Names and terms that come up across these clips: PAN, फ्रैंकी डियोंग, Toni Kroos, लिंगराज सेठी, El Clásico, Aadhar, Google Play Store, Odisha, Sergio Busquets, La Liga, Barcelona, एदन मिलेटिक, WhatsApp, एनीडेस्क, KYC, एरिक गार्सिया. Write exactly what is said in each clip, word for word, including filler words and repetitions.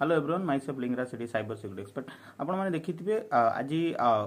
Hello everyone myself लिंगराज सेठी cyber security expert आपण माने देखिथिबे आज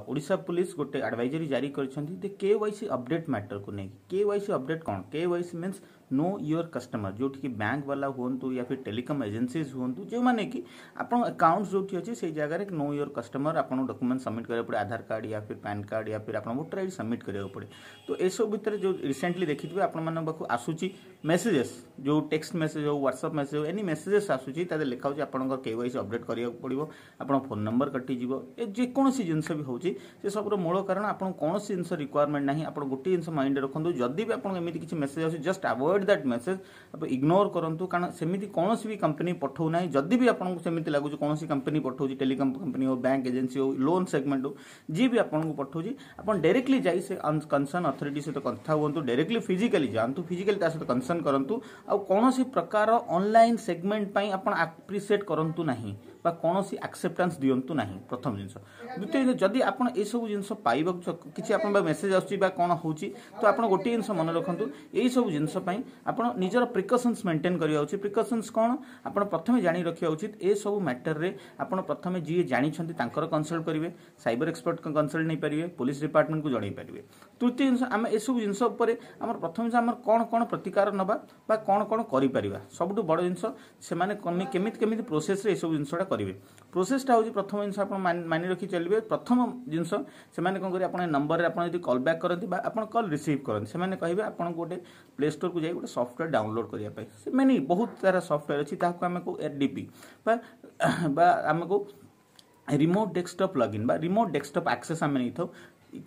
ओडिशा पुलिस गोटे एडवाइजरी जारी करछंती ते केवाईसी अपडेट मैटर को नै केवाईसी अपडेट कोन KYC means know your customer जोटी कि बैंक वाला होंतु या फिर टेलीकम एजेंसीज होंतु जो माने कि आपण अकाउंट जोटी अछि से जगह रे नो योर कस्टमर आपण डॉक्यूमेंट सबमिट करे पड़े आधार कार्ड या फिर पैन कार्ड या फिर आपण वोटर आईडी सबमिट करे पड़े। तो ए सब भीतर जो रिसेंटली देखिथिबे आपण माने बाकू आसुची मैसेजेस जो टेक्स्ट मैसेज हो व्हाट्सएप मैसेज हो एनी मैसेजेस आसुची तादे लिखा होची आपण केवाईसी अपडेट करिया पड़िबो आपण फोन नंबर कटि जीवो ए जे कोनोसी जिंस भी होची से सबरो मूल कारण आपण कोनोसी जिंस रिक्वायरमेंट नाही आपण गोटी जिंस माइंड रखंतु जदी भी आपण एमिति किछि मैसेज आसी जस्ट अवॉइड दैट मैसेज आप इग्नोर करंतु कारण सेमिति कोनोसी भी कंपनी पठाउ नाही जदी भी आपण सेमिति लागु कोनोसी कंपनी पठाउ टेलीकॉम कंपनी हो बैंक एजेंसी हो लोन सेगमेंट हो जी भी आपण पठाउ आपण डायरेक्टली जाई से कंसर्न अथॉरिटी से कथा होंतु डायरेक्टली फिजिकली जानतु फिजिकली ता से कंसर्न करंतु आ कोनोसी प्रकार ऑनलाइन सेगमेंट पई आपण अप्रिशिएट करंतु नाही बा कोनोसी एक्सेप्टेंस दियंतु नाही प्रथम जिंस द्वितीय जिंस जदी आपण ए सब जिंस पाइबा किछि आपण बा मेसेज आछि बा कोन होछि तो आपण गोटी जिंस मन रखंतु ए सब जिंस पई आपण निजर प्रिकॉशंस मेंटेन करिया उचित। प्रिकॉशंस कोन आपण प्रथमे जानि रखिया उचित ए सब मैटर रे आपण प्रथमे जी जानि छथि तांकर कंसल्ट करिवे साइबर एक्सपर्ट को कंसल्ट नै परिवे पुलिस डिपार्टमेंट को जणै परिवे। तृतीय जिंस हम ए सब जिंस ऊपर हमर प्रथम जे हमर कोन कोन प्रतिकार नबा बा कोन कोन करि परिवा सबटु बड जिंस से माने केमित केमित प्रोसेस रे ए सब जिंसडा करिवे प्रोसेसटा होची प्रथम जिंस आपण मानि रखि चलिवे प्रथम जिंस से माने कोन करि आपण नंबर रे आपण यदि कॉल बैक करंती बा आपण कॉल रिसीव करंती से माने कहिवे आपण गोटे प्ले स्टोर को जाई गोटे सॉफ्टवेयर डाउनलोड करिया पई से माने बहुत सारा सॉफ्टवेयर अछि ताको हम को एडीपी बा बा हम को रिमोट डेस्कटॉप लॉगिन बा रिमोट डेस्कटॉप एक्सेस हम नै थौ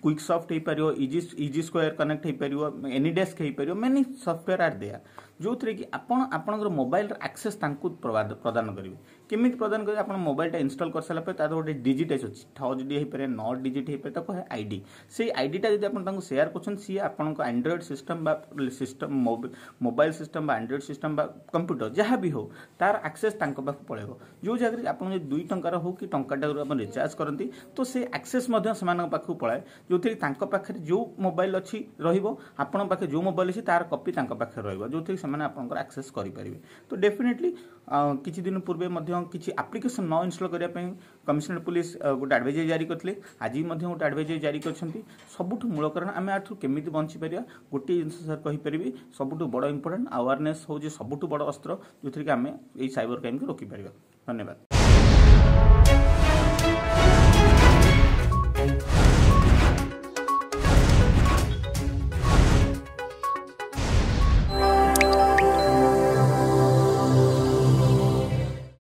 क्विक सॉफ्ट हे परियो इजी इजी स्क्वायर कनेक्ट हे परियो एनीडेस्क हे परियो मेनी सॉफ्टवेयर आर देया जो थरे कि आपण आपनकर मोबाइल एक्सेस तांकु प्रदान करिवे केमित प्रदान करि आपण मोबाइल टा इंस्टॉल कर सला पे ता गोटे डिजिट अछि छह डिजिट हे परे नौ डिजिट हे परे ताको आईडी से आईडी टा जदि आपण तांकु शेयर करछन सी आपण को एंड्राइड सिस्टम बा सिस्टम मोबाइल सिस्टम बा एंड्राइड सिस्टम बा कंप्यूटर जहा भी हो तार एक्सेस तांको पास पळेबो जो जगरी आपण दो टंका हो कि टंका टा आपण रिचार्ज करंती तो से एक्सेस मध्य समान पाखु पळाय जो थरे तांको पाखरे जो मोबाइल अछि रहिबो आपण पाखे जो मोबाइल अछि तार कॉपी तांको पाखे रहिबो जो थरे माने आपन को एक्सेस करि परिवे। तो डेफिनेटली किछि दिन पूर्वे मध्यम किछि एप्लीकेशन न इंस्टॉल करिया पे कमिश्नर पुलिस गोटे एडवाइजरी जारी करथिले आज मध्यम गोटे एडवाइजरी जारी करछंती सबुठु मूल कारण आमे आथु केमिति बंची परिया गोटे जिंस सर कहि परिबी सबुठु बडो इंपोर्टेंट अवेयरनेस हो जे सबुठु बडो अस्त्र जोथिर के आमे एई साइबर क्राइम के रोकी परिबा। धन्यवाद।